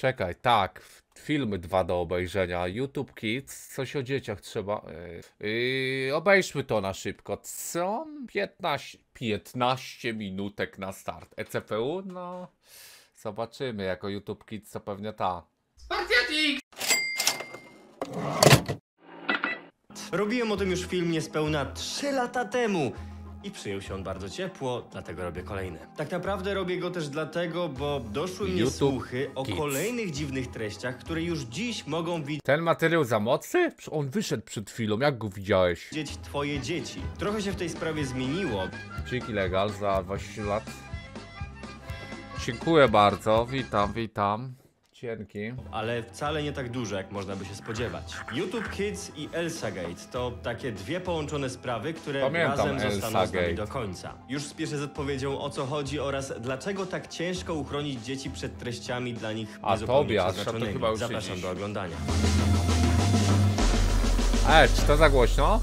Czekaj, tak, filmy 2 do obejrzenia, YouTube Kids, coś o dzieciach trzeba, obejrzmy to na szybko, co? 15 minutek na start, ECPU? No, zobaczymy, jako YouTube Kids to pewnie ta. Spartiatik! Robiłem o tym już film niespełna 3 lata temu. I przyjął się on bardzo ciepło, dlatego robię kolejny. Tak naprawdę robię go też dlatego, bo doszły mnie słuchy o kolejnych dziwnych treściach, które już dziś mogą widzieć... Ten materiał za mocny? On wyszedł przed chwilą, jak go widziałeś? ...widzieć twoje dzieci. Trochę się w tej sprawie zmieniło. Dzięki Legal za 20 lat. Dziękuję bardzo, witam, witam. Dzięki. Ale wcale nie tak duże, jak można by się spodziewać. YouTube Kids i ElsaGate to takie dwie połączone sprawy, które razem zostaną z nami do końca. Już spieszę z odpowiedzią, o co chodzi oraz dlaczego tak ciężko uchronić dzieci przed treściami dla nich zupełnie przeznaczonymi. Zapraszam do oglądania. Czy to za głośno?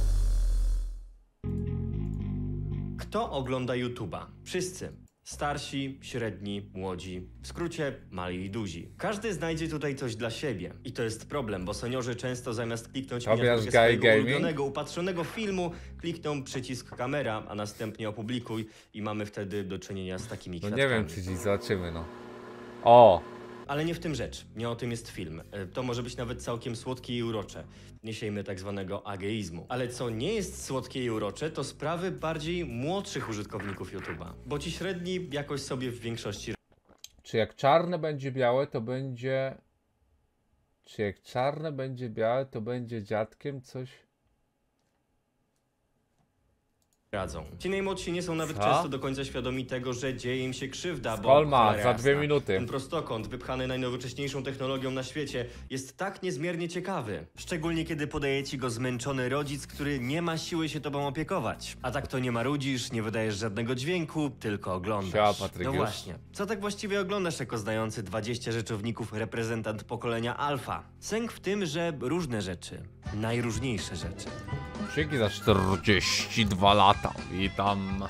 Kto ogląda YouTube'a? Wszyscy. Starsi, średni, młodzi, w skrócie mali i duzi. Każdy znajdzie tutaj coś dla siebie. I to jest problem, bo seniorzy często zamiast kliknąć miniaturkę swojego ulubionego, upatrzonego filmu, klikną przycisk kamera, a następnie opublikuj i mamy wtedy do czynienia z takimi kwiatkami. No nie wiem, czy dziś zobaczymy, no. O! Ale nie w tym rzecz, nie o tym jest film. To może być nawet całkiem słodkie i urocze. Nie siejmy tak zwanego ageizmu. Ale co nie jest słodkie i urocze, to sprawy bardziej młodszych użytkowników YouTube'a. Bo ci średni jakoś sobie w większości... Czy jak czarne będzie białe, to będzie... Czy jak czarne będzie białe, to będzie dziadkiem coś... Radzą. Ci najmłodsi nie są nawet często do końca świadomi tego, że dzieje im się krzywda, bo za 2 minuty. Ten prostokąt wypchany najnowocześniejszą technologią na świecie jest tak niezmiernie ciekawy. Szczególnie kiedy podaje ci go zmęczony rodzic, który nie ma siły się tobą opiekować. A tak to nie marudzisz, nie wydajesz żadnego dźwięku, tylko oglądasz. No właśnie. Co tak właściwie oglądasz jako znający 20 rzeczowników reprezentant pokolenia alfa? Sęk w tym, że różne rzeczy. Najróżniejsze rzeczy. Dzięki za 42 lata. Witam.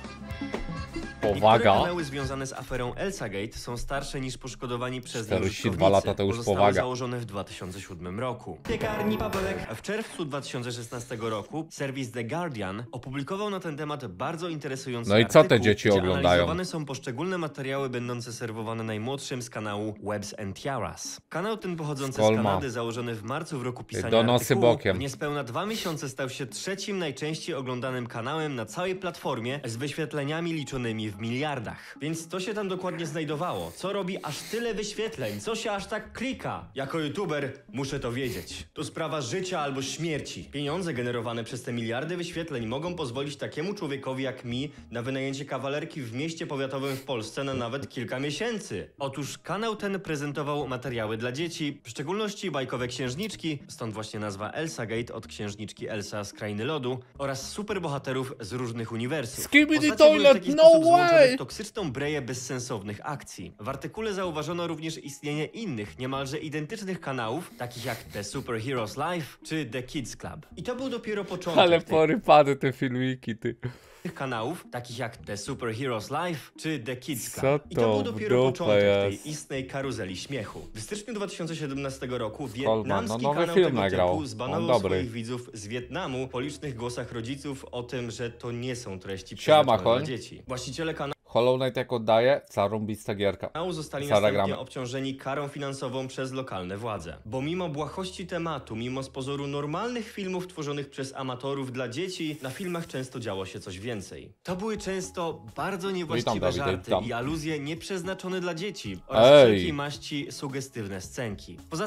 Powaga. Niektóre kanały związane z aferą ElsaGate są starsze niż poszkodowani przez nią użytkownicy. Zostały założone w 2007 roku. Piekarni Pawelek. W czerwcu 2016 roku serwis The Guardian opublikował na ten temat bardzo interesujący artykuł, co te dzieci oglądają? Analizowane są poszczególne materiały będące serwowane najmłodszym z kanału Webs and Tiaras. Kanał ten pochodzący z Kanady, założony w marcu w roku pisania artykułu, niespełna 2 miesiące stał się 3. najczęściej oglądanym kanałem na całej platformie z wyświetleniami liczonymi w miliardach. Więc co się tam dokładnie znajdowało? Co robi aż tyle wyświetleń? Co się aż tak klika? Jako youtuber muszę to wiedzieć. To sprawa życia albo śmierci. Pieniądze generowane przez te miliardy wyświetleń mogą pozwolić takiemu człowiekowi jak mi na wynajęcie kawalerki w mieście powiatowym w Polsce na nawet kilka miesięcy. Otóż kanał ten prezentował materiały dla dzieci, w szczególności bajkowe księżniczki, stąd właśnie nazwa ElsaGate od księżniczki Elsa z Krainy Lodu, oraz superbohaterów z różnych uniwersów. Skibidi Toilet, no way! Toksyczną breję bezsensownych akcji. W artykule zauważono również istnienie innych, niemalże identycznych kanałów, takich jak The Superheroes Life czy The Kids Club. I to był dopiero początek. Ale porypane te filmiki, ty. Kanałów, takich jak The Superheroes Life czy The Kids Club. I to był dopiero początek tej istnej karuzeli śmiechu. W styczniu 2017 roku wietnamski kanał tego typu zbanował swoich widzów z Wietnamu po licznych głosach rodziców o tym, że to nie są treści przeznaczone dla dzieci. Właściciele kanału Hollow Knight jak oddaje, zarąbista gierka. Zostali następnie obciążeni karą finansową przez lokalne władze. Bo mimo błahości tematu, mimo z pozoru normalnych filmów tworzonych przez amatorów dla dzieci, na filmach często działo się coś więcej. To były często bardzo niewłaściwe żarty i aluzje nieprzeznaczone dla dzieci oraz wszelkiej maści sugestywne scenki. Poza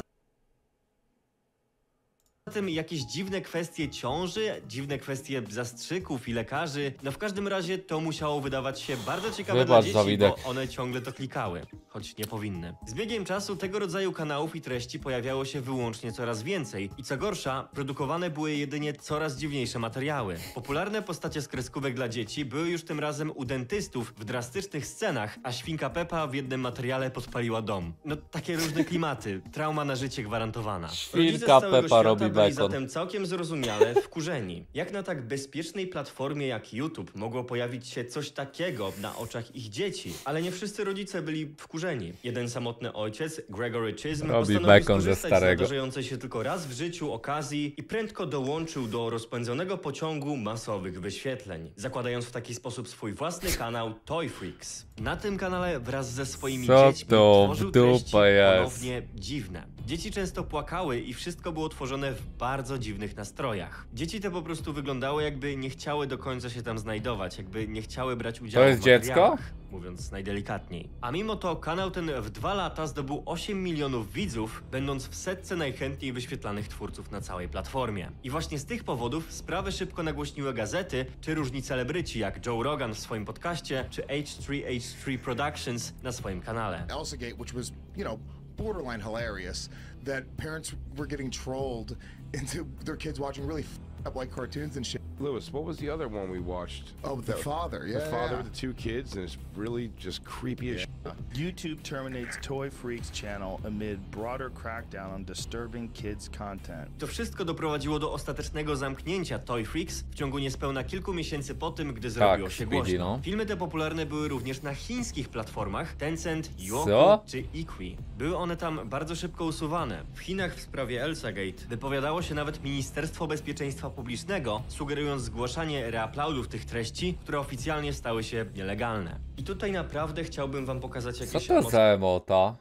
tym jakieś dziwne kwestie ciąży, dziwne kwestie zastrzyków i lekarzy. No w każdym razie to musiało wydawać się bardzo ciekawe dla dzieci, bo one ciągle to klikały, choć nie powinny. Z biegiem czasu tego rodzaju kanałów i treści pojawiało się wyłącznie coraz więcej. I co gorsza, produkowane były jedynie coraz dziwniejsze materiały. Popularne postacie z kreskówek dla dzieci były już tym razem u dentystów w drastycznych scenach, a świnka Peppa w jednym materiale podpaliła dom. No takie różne klimaty, trauma na życie gwarantowana. Świnka Peppa robi Byli zatem całkiem zrozumiale wkurzeni. Jak na tak bezpiecznej platformie jak YouTube mogło pojawić się coś takiego na oczach ich dzieci? Ale nie wszyscy rodzice byli wkurzeni. Jeden samotny ojciec, Gregory Chisholm, postanowił skorzystać z nadarzającej się tylko raz w życiu okazji i prędko dołączył do rozpędzonego pociągu masowych wyświetleń, zakładając w taki sposób swój własny kanał ToyFreaks. Na tym kanale wraz ze swoimi dziećmi tworzył treści ponownie dziwne. Dzieci często płakały i wszystko było tworzone w bardzo dziwnych nastrojach. Dzieci te po prostu wyglądały, jakby nie chciały do końca się tam znajdować, jakby nie chciały brać udziału w materiałach, mówiąc najdelikatniej. A mimo to kanał ten w 2 lata zdobył 8 milionów widzów, będąc w setce najchętniej wyświetlanych twórców na całej platformie. I właśnie z tych powodów sprawę szybko nagłośniły gazety, czy różni celebryci jak Joe Rogan w swoim podcaście, czy H3H3 Productions na swoim kanale. ElsaGate, which was, you know, borderline hilarious, that parents were getting trolled into their kids watching really f***ed up like cartoons and shit. Lewis, what was the other one we watched? Oh, The Father. Yeah, The Father with the 2 kids, and it's really just creepy as shit. YouTube terminates ToyFreaks channel amid broader crackdown on disturbing kids content. To wszystko doprowadziło do ostatecznego zamknięcia ToyFreaks w ciągu niespełna kilku miesięcy po tym, gdy zrobiło się głośno. Filmy te popularne były również na chińskich platformach Tencent, Youku czy iQiyi. Były one tam bardzo szybko usuwane. W Chinach w sprawie ElsaGate wypowiadało się nawet Ministerstwo Bezpieczeństwa Publicznego, sugerując zgłaszanie reaplaudów tych treści, które oficjalnie stały się nielegalne. I tutaj naprawdę chciałbym wam pokazać jakieś... Co to za emota?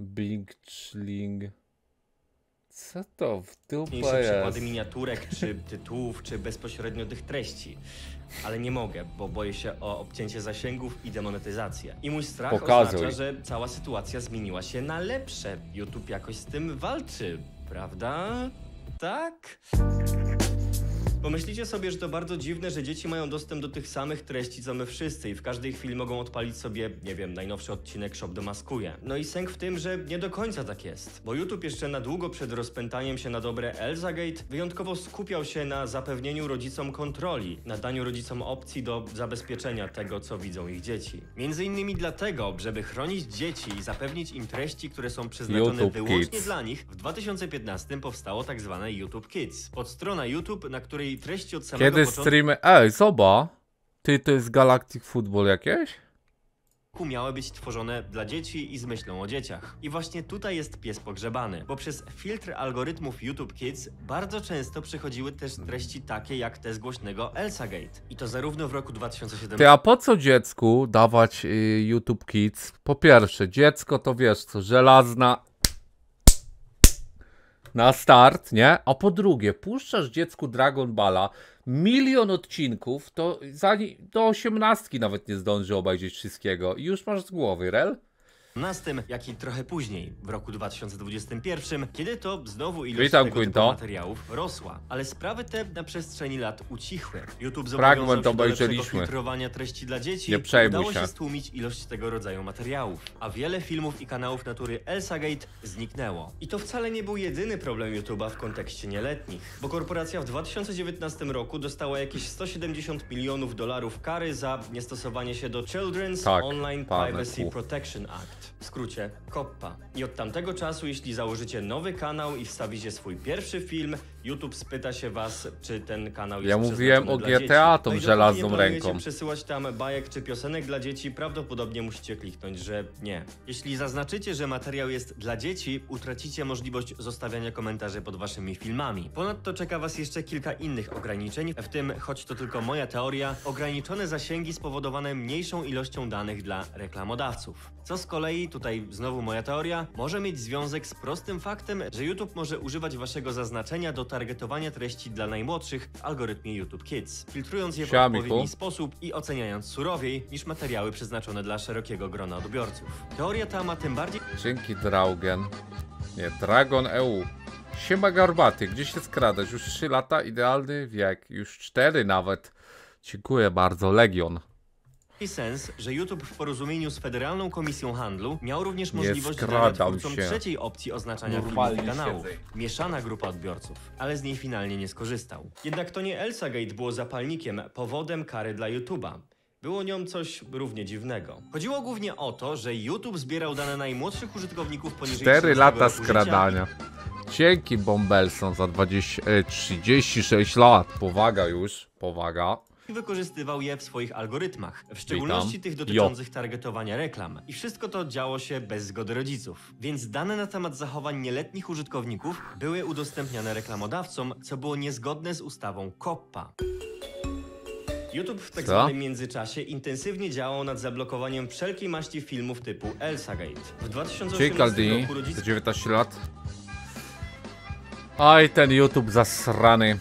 Bing chling. Co to w dupę jest? Przykłady miniaturek, czy tytułów, czy bezpośrednio tych treści. Ale nie mogę, bo boję się o obcięcie zasięgów i demonetyzację. I mój strach oznacza, że cała sytuacja zmieniła się na lepsze. YouTube jakoś z tym walczy, prawda? Tak? Pomyślicie sobie, że to bardzo dziwne, że dzieci mają dostęp do tych samych treści co my wszyscy i w każdej chwili mogą odpalić sobie, nie wiem, najnowszy odcinek Shop demaskuje. No i sęk w tym, że nie do końca tak jest, bo YouTube jeszcze na długo przed rozpętaniem się na dobre ElsaGate wyjątkowo skupiał się na zapewnieniu rodzicom kontroli, na daniu rodzicom opcji do zabezpieczenia tego, co widzą ich dzieci. Między innymi dlatego, żeby chronić dzieci i zapewnić im treści, które są przeznaczone wyłącznie dla nich, w 2015 powstało tak zwane YouTube Kids. Podstrona YouTube, na której treści od samego początku... streamy... Ej, zobacz! Ty, to jest Galactic Football jakieś? Miały być tworzone dla dzieci i z myślą o dzieciach. I właśnie tutaj jest pies pogrzebany, bo przez filtr algorytmów YouTube Kids bardzo często przychodziły też treści takie jak te z głośnego ElsaGate. I to zarówno w roku 2017... Ty, a po co dziecku dawać YouTube Kids? Po pierwsze, dziecko to wiesz co, żelazna... na start, nie? A po drugie, puszczasz dziecku Dragon Balla 1 milion odcinków, to do 18 nawet nie zdąży obejrzeć wszystkiego i już masz z głowy, rel? Jak i trochę później, w roku 2021, kiedy to znowu ilość tego typu materiałów rosła. Ale sprawy te na przestrzeni lat ucichły. YouTube zobowiązał się do lepszego filtrowania treści dla dzieci i udało się stłumić ilość tego rodzaju materiałów. A wiele filmów i kanałów natury ElsaGate zniknęło. I to wcale nie był jedyny problem YouTube'a w kontekście nieletnich, bo korporacja w 2019 roku dostała jakieś 170 milionów dolarów kary za niestosowanie się do Children's Online Privacy Protection Act. W skrócie COPPA. I od tamtego czasu, jeśli założycie nowy kanał i wstawicie swój pierwszy film, YouTube spyta się was, czy ten kanał jest przeznaczony dla dzieci. Ja mówiłem o GTA tą żelazną ręką. Przesyłać tam bajek czy piosenek dla dzieci, prawdopodobnie musicie kliknąć, że nie. Jeśli zaznaczycie, że materiał jest dla dzieci, utracicie możliwość zostawiania komentarzy pod waszymi filmami. Ponadto czeka was jeszcze kilka innych ograniczeń, w tym, choć to tylko moja teoria, ograniczone zasięgi spowodowane mniejszą ilością danych dla reklamodawców. Co z kolei, tutaj znowu moja teoria, może mieć związek z prostym faktem, że YouTube może używać waszego zaznaczenia do targetowania treści dla najmłodszych w algorytmie YouTube Kids, filtrując je w odpowiedni sposób i oceniając surowiej niż materiały przeznaczone dla szerokiego grona odbiorców. Teoria ta ma tym bardziej... Dzięki Dragon EU. Siema garbaty, gdzie się skradać? Już 3 lata, idealny wiek, już 4 nawet. Dziękuję bardzo, Legion. I sens, że YouTube w porozumieniu z Federalną Komisją Handlu miał również możliwość dodania twórcom trzeciej opcji oznaczania filmów i kanałów, mieszana grupa odbiorców, ale z niej finalnie nie skorzystał. Jednak to nie ElsaGate było zapalnikiem, powodem kary dla YouTube'a. Było nią coś równie dziwnego. Chodziło głównie o to, że YouTube zbierał dane najmłodszych użytkowników poniżej 4 lata skradania. Dzięki Bombelson za 36 lat. Powaga już, powaga. Wykorzystywał je w swoich algorytmach, w szczególności tych dotyczących targetowania reklam. I wszystko to działo się bez zgody rodziców. Więc dane na temat zachowań nieletnich użytkowników były udostępniane reklamodawcom, co było niezgodne z ustawą COPPA. YouTube w tak zwanym międzyczasie intensywnie działał nad zablokowaniem wszelkiej maści filmów typu ElsaGate. W 2018 roku rodzice... 19 lat. Aj, ten YouTube zasrany.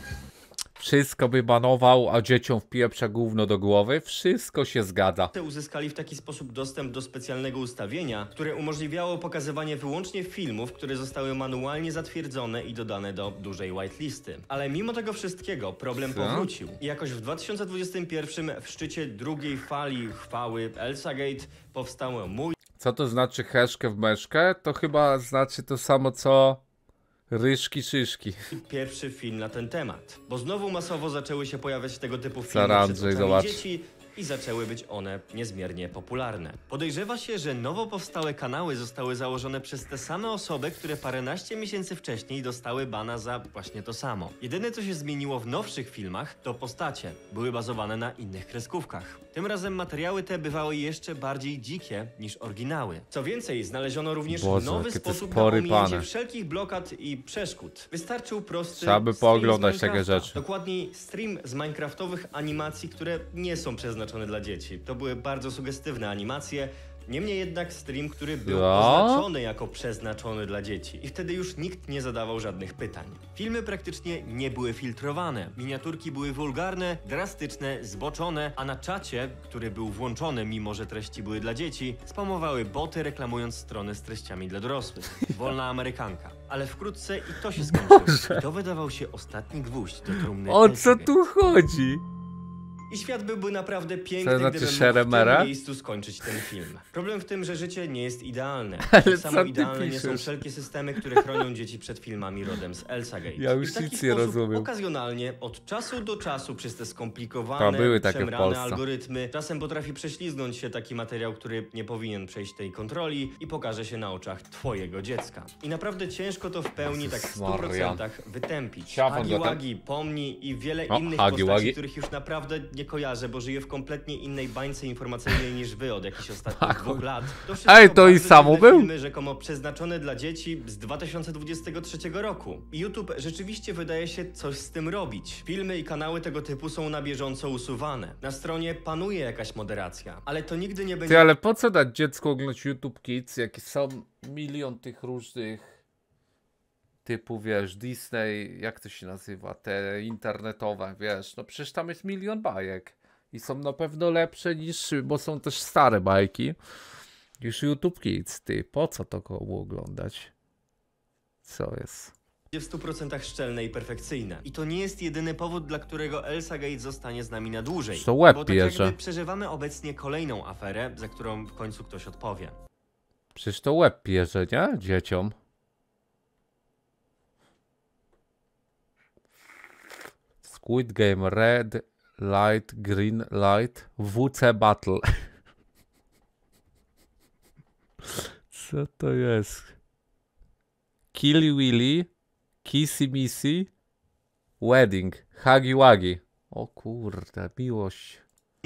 Wszystko by banował, a dzieciom wpieprza gówno do głowy. Wszystko się zgadza. Te uzyskali w taki sposób dostęp do specjalnego ustawienia, które umożliwiało pokazywanie wyłącznie filmów, które zostały manualnie zatwierdzone i dodane do dużej whitelisty. Ale mimo tego wszystkiego problem powrócił. I jakoś w 2021 w szczycie drugiej fali chwały ElsaGate powstał mój... Co to znaczy heszkę w meszkę? To chyba znaczy to samo co... Ryszki, szyszki. Pierwszy film na ten temat, bo znowu masowo zaczęły się pojawiać tego typu filmy dzieci i zaczęły być one niezmiernie popularne. Podejrzewa się, że nowo powstałe kanały zostały założone przez te same osoby, które paręnaście miesięcy wcześniej dostały bana za właśnie to samo. Jedyne co się zmieniło w nowszych filmach to postacie, były bazowane na innych kreskówkach. Tym razem materiały te bywały jeszcze bardziej dzikie niż oryginały. Co więcej, znaleziono również nowy sposób na ominięcie wszelkich blokad i przeszkód. Wystarczył prosty stream z Minecraftowych animacji, które nie są przeznaczone dla dzieci. To były bardzo sugestywne animacje, niemniej jednak stream, który był oznaczony jako przeznaczony dla dzieci. I wtedy już nikt nie zadawał żadnych pytań. Filmy praktycznie nie były filtrowane. Miniaturki były wulgarne, drastyczne, zboczone, a na czacie, który był włączony mimo, że treści były dla dzieci, spamowały boty reklamując strony z treściami dla dorosłych. Wolna amerykanka. Ale wkrótce i to się skończyło. I to wydawał się ostatni gwóźdź do trumny. O co tu chodzi? I świat byłby naprawdę piękny, gdybym mógł w tym miejscu skończyć ten film. Problem w tym, że życie nie jest idealne. Ale samo idealne nie są wszelkie systemy, które chronią dzieci przed filmami rodem z ElsaGate. Ja już nic nie rozumiem. Okazjonalnie, od czasu do czasu przez te skomplikowane, przemrane algorytmy, czasem potrafi prześlizgnąć się taki materiał, który nie powinien przejść tej kontroli i pokaże się na oczach twojego dziecka. I naprawdę ciężko to w pełni, tak w 100% wytępić. Hagiwagi, Pomni i wiele innych postaci, których już naprawdę nie kojarzę, bo żyję w kompletnie innej bańce informacyjnej niż wy od jakichś ostatnich 2 lat. Ej, to i samo był? Filmy rzekomo przeznaczone dla dzieci z 2023 roku. I YouTube rzeczywiście wydaje się coś z tym robić. Filmy i kanały tego typu są na bieżąco usuwane. Na stronie panuje jakaś moderacja, ale to nigdy nie będzie... Ty, ale po co dać dziecku oglądać YouTube Kids, jakie są milion tych różnych typu, wiesz, Disney, jak to się nazywa, te internetowe, wiesz, no przecież tam jest milion bajek i są na pewno lepsze niż, bo są też stare bajki, niż YouTube Kids, ty, po co to koło oglądać? Co jest? W 100% szczelne i perfekcyjne. I to nie jest jedyny powód, dla którego ElsaGate zostanie z nami na dłużej. To łeb bierze. Przeżywamy obecnie kolejną aferę, za którą w końcu ktoś odpowie. Przecież to łeb bierze, nie? Dzieciom. Squid Game, Red Light, Green Light, WC Battle. Co to jest? Killy Willy, Kissy Missy, Wedding, Huggy Wuggy. O kurde, miłość.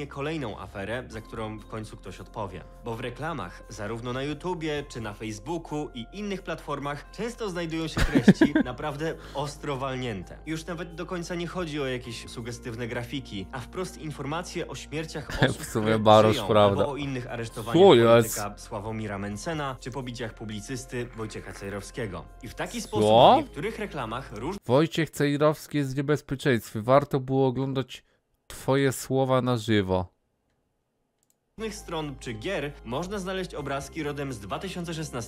Kolejną aferę, za którą w końcu ktoś odpowie. Bo w reklamach, zarówno na YouTubie, czy na Facebooku i innych platformach, często znajdują się treści naprawdę ostro walnięte. Już nawet do końca nie chodzi o jakieś sugestywne grafiki, a wprost informacje o śmierciach osób, w sumie barosz, które żyją, albo o innych aresztowaniach polityka Sławomira Mencena, czy pobiciach publicysty Wojciecha Cejrowskiego. I w taki sposób w niektórych reklamach Wojciech Cejrowski jest w niebezpieczeństwie. Warto było oglądać twoje słowa na żywo. Z różnych stron czy gier można znaleźć obrazki rodem z 2016.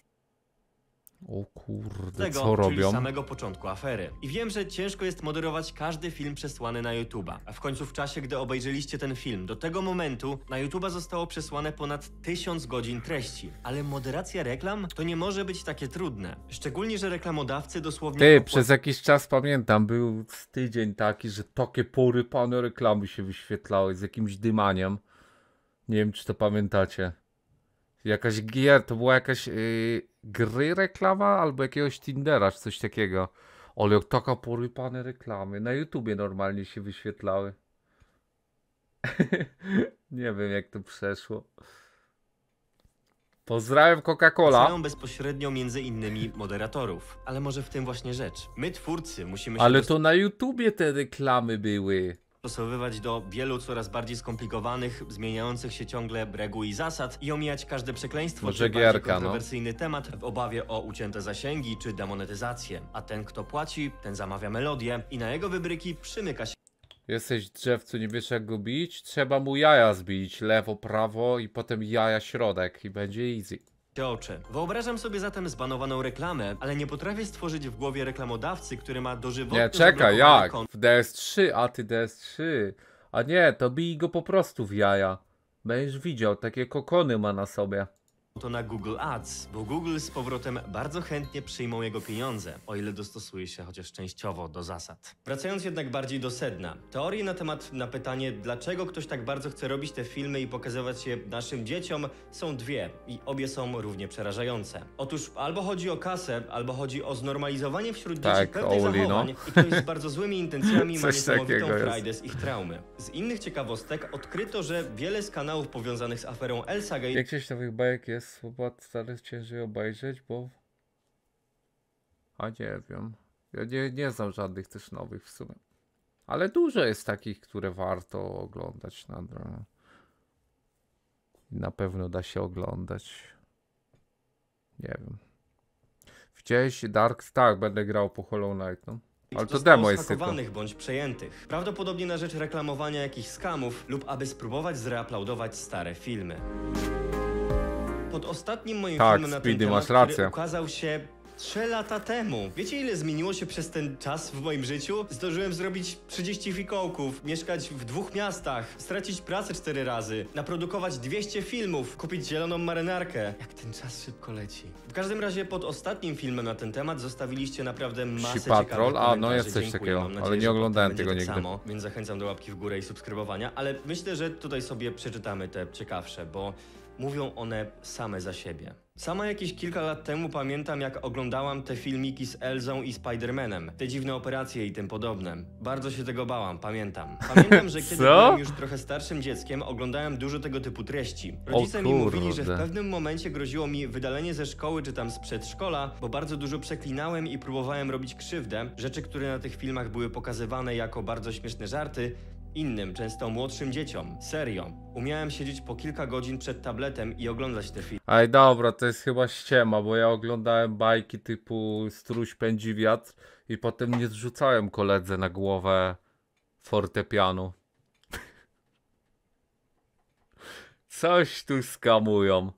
O kurde, co robią? Czyli samego początku afery. I wiem, że ciężko jest moderować każdy film przesłany na YouTube'a. A w końcu w czasie, gdy obejrzeliście ten film, do tego momentu na YouTube'a zostało przesłane ponad 1000 godzin treści. Ale moderacja reklam to nie może być takie trudne. Szczególnie, że reklamodawcy dosłownie... Ty, przez jakiś czas pamiętam, był tydzień taki, że takie porypane reklamy się wyświetlały z jakimś dymaniem. Nie wiem, czy to pamiętacie. Jakaś gier, to była jakaś gry reklama albo jakiegoś Tindera czy coś takiego. Ale taka porypane reklamy na YouTubie normalnie się wyświetlały. Nie wiem jak to przeszło. Pozdrawiam Coca-Cola. Znają bezpośrednio między innymi moderatorów, ale może w tym właśnie rzecz. My twórcy musimy się... Ale to na YouTubie te reklamy były. ...stosowywać do wielu coraz bardziej skomplikowanych, zmieniających się ciągle reguł i zasad i omijać każde przekleństwo czy bardziej kontrowersyjny temat w obawie o ucięte zasięgi czy demonetyzację. A ten kto płaci, ten zamawia melodię i na jego wybryki przymyka się... Jesteś drzewcu, nie wiesz jak go bić? Trzeba mu jaja zbić, lewo, prawo i potem jaja środek i będzie easy. Oczy. Wyobrażam sobie zatem zbanowaną reklamę, ale nie potrafię stworzyć w głowie reklamodawcy, który ma dożywotnie... Nie, czekaj, jak? W DS3, a ty DS3. A nie, to bij go po prostu w jaja. Będziesz widział, takie kokony ma na sobie. To na Google Ads, bo Google z powrotem bardzo chętnie przyjmą jego pieniądze, o ile dostosuje się chociaż częściowo do zasad. Wracając jednak bardziej do sedna, teorie na pytanie, dlaczego ktoś tak bardzo chce robić te filmy i pokazywać je naszym dzieciom, są dwie i obie są równie przerażające. Otóż albo chodzi o kasę, albo chodzi o znormalizowanie wśród dzieci pewnych zachowań i ktoś z bardzo złymi intencjami ma niesamowitą frajdę z ich traumy. Z innych ciekawostek odkryto, że wiele z kanałów powiązanych z aferą ElsaGate... Jakieś nowych bajek jest? Stary ciężej obejrzeć, bo... A nie wiem. Ja nie znam żadnych też nowych w sumie. Ale dużo jest takich, które warto oglądać. Na pewno da się oglądać. Nie wiem. Widziałeś Dark? Tak, będę grał po Hollow Knight, no. Ale to demo jest tylko. Bądź przejętych. Prawdopodobnie na rzecz reklamowania jakichś skamów lub aby spróbować zreaplaudować stare filmy. Pod ostatnim moim filmem na ten temat, który ukazał się 3 lata temu. Wiecie ile zmieniło się przez ten czas w moim życiu? Zdążyłem zrobić 30 fikołków, mieszkać w 2 miastach, stracić pracę 4 razy, naprodukować 200 filmów, kupić zieloną marynarkę. Jak ten czas szybko leci. W każdym razie pod ostatnim filmem na ten temat zostawiliście naprawdę masę ciekawych. A no jest coś takiego, mam nadzieję, ale nie oglądałem tego nigdy. Samo, więc zachęcam do łapki w górę i subskrybowania, ale myślę, że tutaj sobie przeczytamy te ciekawsze, bo... Mówią one same za siebie. Sama jakieś kilka lat temu pamiętam, jak oglądałam te filmiki z Elzą i Spidermanem. Te dziwne operacje i tym podobne. Bardzo się tego bałam, pamiętam. Pamiętam, że kiedy byłem już trochę starszym dzieckiem, oglądałem dużo tego typu treści. Rodzice mi mówili, że w pewnym momencie groziło mi wydalenie ze szkoły czy tam z przedszkola, bo bardzo dużo przeklinałem i próbowałem robić krzywdę. Rzeczy, które na tych filmach były pokazywane jako bardzo śmieszne żarty, innym, często młodszym dzieciom. Serio. Umiałem siedzieć po kilka godzin przed tabletem i oglądać te filmy. Aj dobra, to jest chyba ściema, bo ja oglądałem bajki typu Struś pędzi wiatr i potem nie zrzucałem koledze na głowę fortepianu. Coś tu skamują.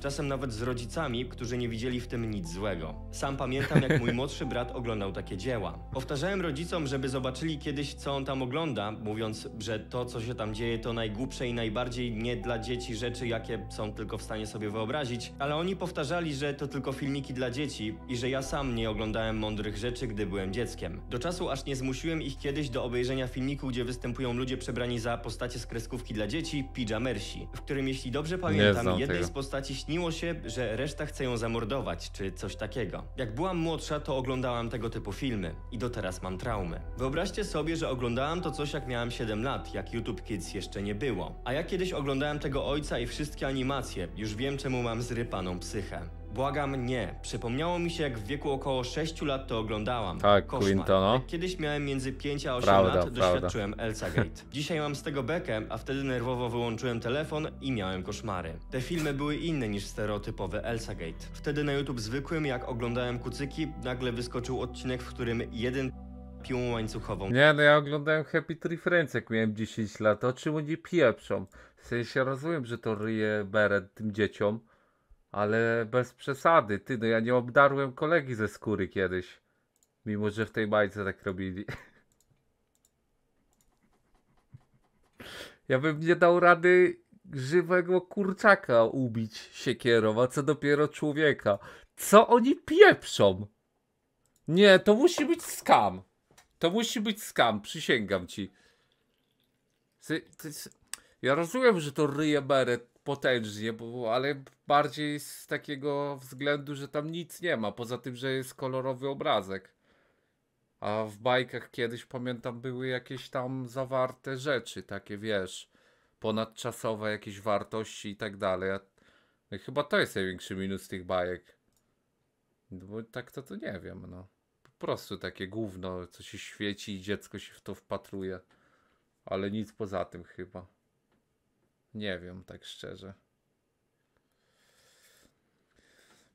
Czasem nawet z rodzicami, którzy nie widzieli w tym nic złego. Sam pamiętam, jak mój młodszy brat oglądał takie dzieła. Powtarzałem rodzicom, żeby zobaczyli kiedyś, co on tam ogląda, mówiąc, że to, co się tam dzieje, to najgłupsze i najbardziej nie dla dzieci rzeczy, jakie są tylko w stanie sobie wyobrazić, ale oni powtarzali, że to tylko filmiki dla dzieci i że ja sam nie oglądałem mądrych rzeczy, gdy byłem dzieckiem. Do czasu, aż nie zmusiłem ich kiedyś do obejrzenia filmiku, gdzie występują ludzie przebrani za postacie z kreskówki dla dzieci, Pijamersi, w którym, jeśli dobrze pamiętam, jednej z postaci śniło się, że reszta chce ją zamordować, czy coś takiego. Jak byłam młodsza, to oglądałam tego typu filmy i do teraz mam traumy. Wyobraźcie sobie, że oglądałam to coś jak miałam 7 lat, jak YouTube Kids jeszcze nie było. A ja kiedyś oglądałem tego ojca i wszystkie animacje, już wiem czemu mam zrypaną psychę. Błagam, nie. Przypomniało mi się, jak w wieku około 6 lat to oglądałam. Tak, Quintano. Kiedyś miałem między 5 a 8 lat, doświadczyłem ElsaGate. Dzisiaj mam z tego bekę, a wtedy nerwowo wyłączyłem telefon i miałem koszmary. Te filmy były inne niż stereotypowe ElsaGate. Wtedy na YouTube zwykłym, jak oglądałem kucyki, nagle wyskoczył odcinek, w którym jeden pił łańcuchową. Nie, no ja oglądałem Happy Tree Friends, jak miałem 10 lat. O czym oni pieprzą? W sensie rozumiem, że to ryje beret tym dzieciom. Ale bez przesady, ty, no ja nie obdarłem kolegi ze skóry kiedyś. Mimo, że w tej bajce tak robili. Ja bym nie dał rady żywego kurczaka ubić siekierą, a co dopiero człowieka. Co oni pieprzą? Nie, to musi być skam. To musi być skam, przysięgam ci. Ja rozumiem, że to ryje beret potężnie, bo, ale bardziej z takiego względu, że tam nic nie ma, poza tym, że jest kolorowy obrazek. A w bajkach kiedyś, pamiętam, były jakieś tam zawarte rzeczy, takie wiesz, ponadczasowe jakieś wartości i tak dalej. Chyba to jest największy minus tych bajek. Bo tak to nie wiem, no. Po prostu takie gówno, co się świeci i dziecko się w to wpatruje. Ale nic poza tym chyba. Nie wiem, tak szczerze.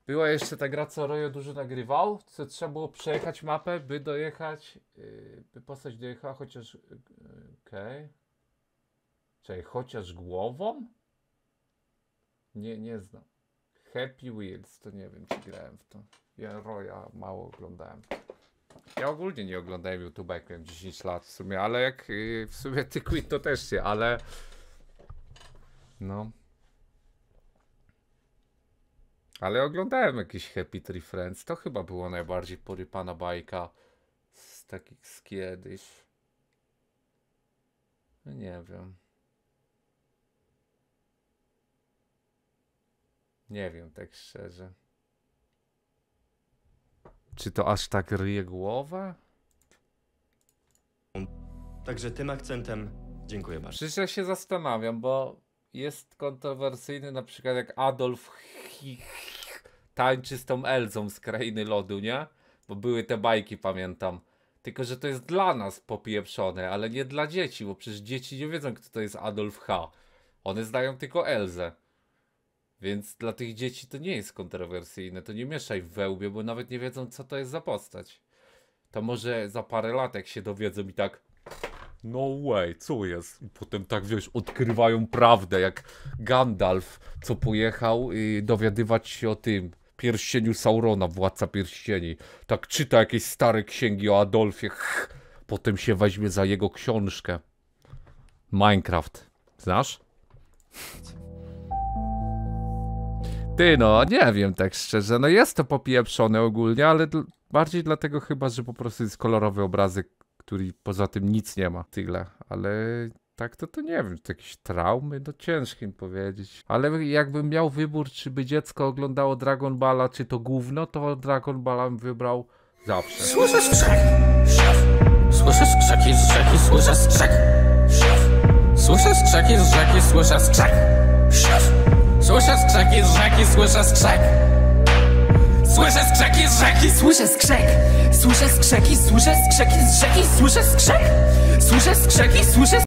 Była jeszcze ta gra, co Rojo dużo nagrywał, co trzeba było przejechać mapę, by dojechać, by postać dojechała chociaż... Okej. Czekaj, chociaż głową? Nie, nie znam. Happy Wheels, to nie wiem, czy grałem w to. Ja Roja mało oglądałem. Ja ogólnie nie oglądałem YouTube'a, jak miałem 10 lat w sumie, ale jak w sumie ty quit to też się, ale... No... Ale oglądałem jakiś Happy Tree Friends, to chyba było najbardziej porypana bajka z takich z kiedyś. Nie wiem. Nie wiem, tak szczerze. Czy to aż tak ryje głowa? Także tym akcentem dziękuję bardzo. Przecież ja się zastanawiam, bo jest kontrowersyjny na przykład jak Adolf tańczy z tą Elzą z Krainy Lodu, nie? Bo były te bajki, pamiętam. Tylko, że to jest dla nas popieprzone, ale nie dla dzieci, bo przecież dzieci nie wiedzą, kto to jest Adolf H. One znają tylko Elzę. Więc dla tych dzieci to nie jest kontrowersyjne, to nie mieszaj w wełbie, bo nawet nie wiedzą, co to jest za postać. To może za parę lat, jak się dowiedzą i tak... No way, co jest? I potem tak, wiesz, odkrywają prawdę, jak Gandalf, co pojechał dowiadywać się o tym pierścieniu Saurona, Władca Pierścieni. Tak czyta jakieś stare księgi o Adolfie, potem się weźmie za jego książkę. Minecraft. Znasz? Ty, no, nie wiem tak szczerze, no jest to popieprzone ogólnie, ale bardziej dlatego chyba, że po prostu jest kolorowy obrazek, który poza tym nic nie ma. Tyle, ale tak to nie wiem, to jakieś traumy, no ciężko im powiedzieć. Ale jakbym miał wybór, czy by dziecko oglądało Dragon Balla, czy to gówno, to Dragon Balla bym wybrał zawsze. Słyszę skrzek, szef. Słyszę skrzeki z rzeki, słyszę skrzek, szef. Słyszę skrzeki z rzeki, słyszę skrzek, szef. Słyszę skrzeki z rzeki, słyszę skrzek. Słyszę skrzeki z rzeki, słyszę skrzek. Słyszę skrzeki z rzeki, słyszę skrzek. Słyszę skrzeki, słyszę skrzek.